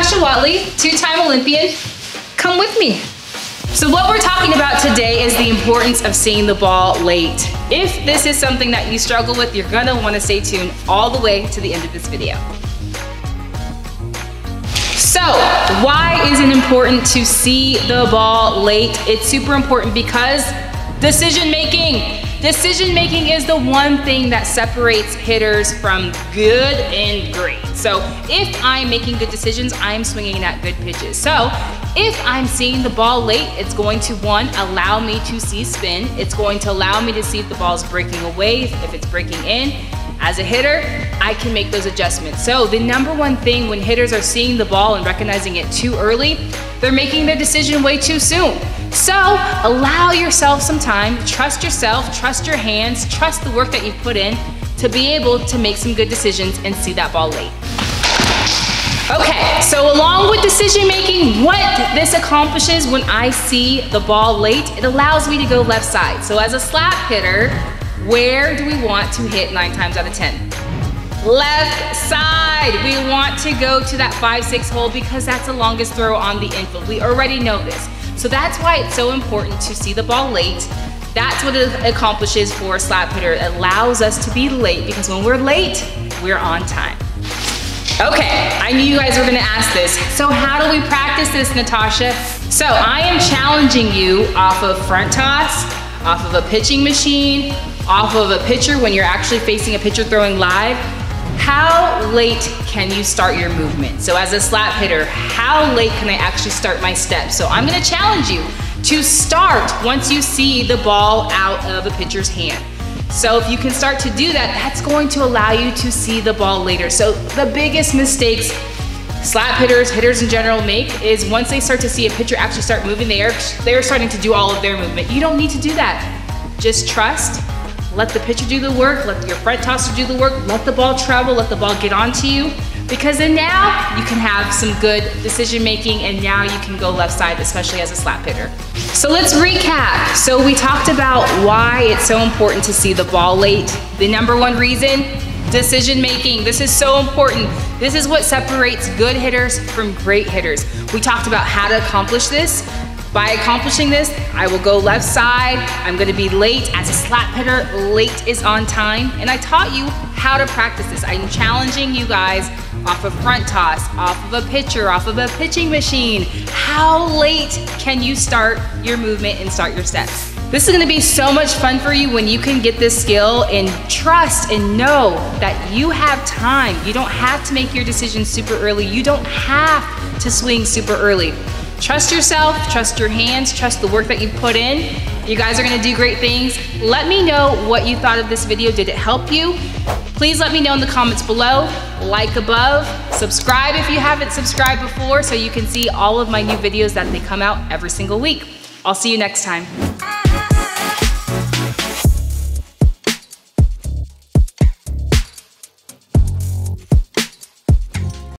Natasha Watley, two-time Olympian. Come with me. So what we're talking about today is the importance of seeing the ball late. If this is something that you struggle with, you're gonna wanna stay tuned all the way to the end of this video. So why is it important to see the ball late? It's super important because decision making. Decision making is the one thing that separates hitters from good and great. So if I'm making good decisions, I'm swinging at good pitches. So if I'm seeing the ball late, it's going to, one, allow me to see spin. It's going to allow me to see if the ball's breaking away, if it's breaking in. As a hitter, I can make those adjustments. So the number one thing when hitters are seeing the ball and recognizing it too early, they're making their decision way too soon. So allow yourself some time, trust yourself, trust your hands, trust the work that you've put in to be able to make some good decisions and see that ball late. Okay, so along with decision making, what this accomplishes when I see the ball late, it allows me to go left side. So as a slap hitter, where do we want to hit 9 times out of 10? Left side. We want to go to that 5-6 hole because that's the longest throw on the infield. We already know this. So that's why it's so important to see the ball late. That's what it accomplishes for a slap hitter. It allows us to be late because when we're late, we're on time. Okay, I knew you guys were gonna ask this. So how do we practice this, Natasha? So I am challenging you off of front toss, off of a pitching machine, off of a pitcher when you're actually facing a pitcher throwing live. How late can you start your movement? So as a slap hitter, how late can I actually start my steps? So I'm gonna challenge you to start once you see the ball out of a pitcher's hand. So if you can start to do that, that's going to allow you to see the ball later. So the biggest mistakes slap hitters, hitters in general make is once they start to see a pitcher actually start moving, they're starting to do all of their movement. You don't need to do that. Just trust. Let the pitcher do the work, let your front tosser do the work, let the ball travel, let the ball get onto you, because then now you can have some good decision making and now you can go left side, especially as a slap hitter. So let's recap. So we talked about why it's so important to see the ball late. The number one reason, decision making. This is so important. This is what separates good hitters from great hitters. We talked about how to accomplish this. By accomplishing this, I will go left side, I'm gonna be late. As a slap hitter, late is on time. And I taught you how to practice this. I'm challenging you guys off of front toss, off of a pitcher, off of a pitching machine. How late can you start your movement and start your steps? This is gonna be so much fun for you when you can get this skill and trust and know that you have time. You don't have to make your decisions super early. You don't have to swing super early. Trust yourself, trust your hands, trust the work that you put in. You guys are gonna do great things. Let me know what you thought of this video. Did it help you? Please let me know in the comments below, like above, subscribe if you haven't subscribed before so you can see all of my new videos that they come out every single week. I'll see you next time.